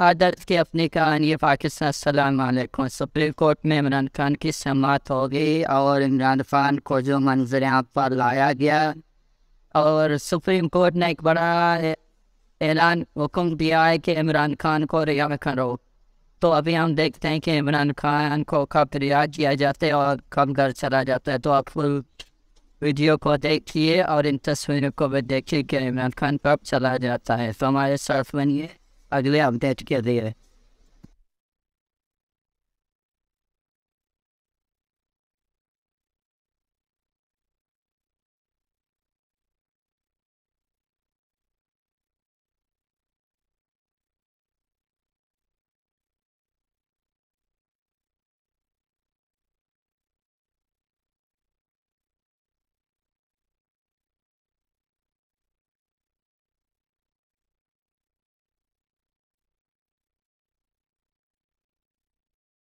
आदत के अपनी कहानी पाकिस्तान। अस्सलाम वालेकुम। सुप्रीम कोर्ट में इमरान खान की समाअत हो गई और इमरान खान को जो मंजर यहाँ पर लाया गया और सुप्रीम कोर्ट ने एक बड़ा ऐलान हुक्म दिया है कि इमरान खान को रिहा करो। तो अभी हम देखते हैं कि इमरान खान को कब रिहा किया जाता है और कब घर चला जाता है। तो आप फुल वीडियो को देखिए और इन तस्वीरों को भी देखिए कि इमरान खान कब चला जाता है। तो हमारे साथ बनिए अगले अपडेट के लिए।